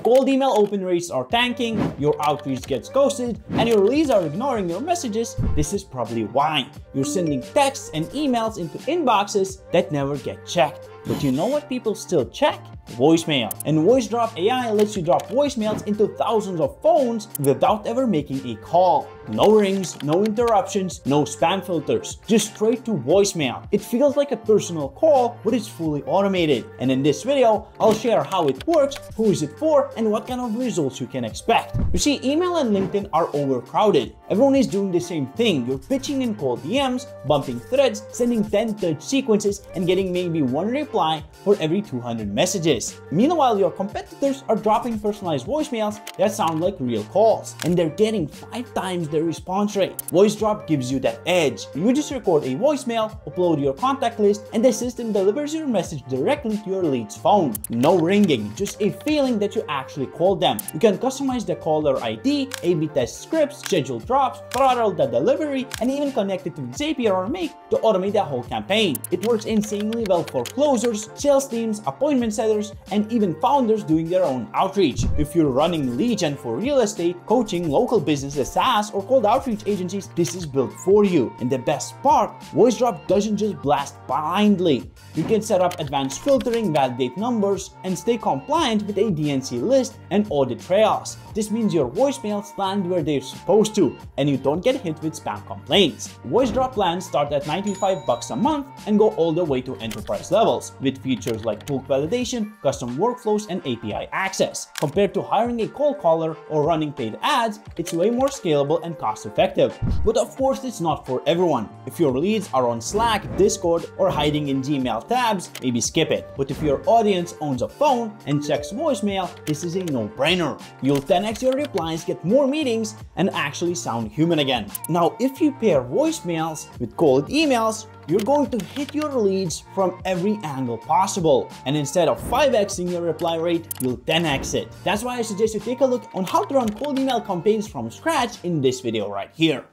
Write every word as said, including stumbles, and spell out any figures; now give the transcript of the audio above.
cold email open rates are tanking, your outreach gets ghosted, and your leads are ignoring your messages, this is probably why. You're sending texts and emails into inboxes that never get checked. But you know what people still check? Voicemail. And Voicedrop A I lets you drop voicemails into thousands of phones without ever making a call. No rings, no interruptions, no spam filters, just straight to voicemail. It feels like a personal call, but it's fully automated. And in this video, I'll share how it works, who is it for, and what kind of results you can expect. You see, email and LinkedIn are overcrowded. Everyone is doing the same thing. You're pitching in cold D Ms, bumping threads, sending ten touch sequences, and getting maybe one reply for every two hundred messages. Meanwhile, your competitors are dropping personalized voicemails that sound like real calls, and they're getting five times their response rate. Voicedrop gives you that edge. You just record a voicemail, upload your contact list, and the system delivers your message directly to your lead's phone. No ringing, just a feeling that you actually called them. You can customize the caller I D, A B test scripts, schedule drops, throttle the delivery, and even connect it to Zapier or Make to automate the whole campaign. It works insanely well for closers, sales teams, appointment setters, and even founders doing their own outreach. If you're running lead gen for real estate, coaching, local businesses, SaaS, or cold outreach agencies, this is built for you. And the best part, Voicedrop doesn't just blast blindly. You can set up advanced filtering, validate numbers, and stay compliant with a D N C list and audit trails. This means your voicemails land where they're supposed to, and you don't get hit with spam complaints. Voicedrop plans start at ninety-five bucks a month and go all the way to enterprise levels, with features like bulk validation, custom workflows, and A P I access. Compared to hiring a cold caller or running paid ads, it's way more scalable and cost-effective. But of course, it's not for everyone. If your leads are on Slack, Discord, or hiding in Gmail tabs, maybe skip it. But if your audience owns a phone and checks voicemail, this is a no-brainer. You'll ten X your replies, get more meetings, and actually sound human again. Now, if you pair voicemails with cold emails, you're going to hit your leads from every angle possible. And instead of five X-ing your reply rate, you'll ten X it. That's why I suggest you take a look on how to run cold email campaigns from scratch in this video right here.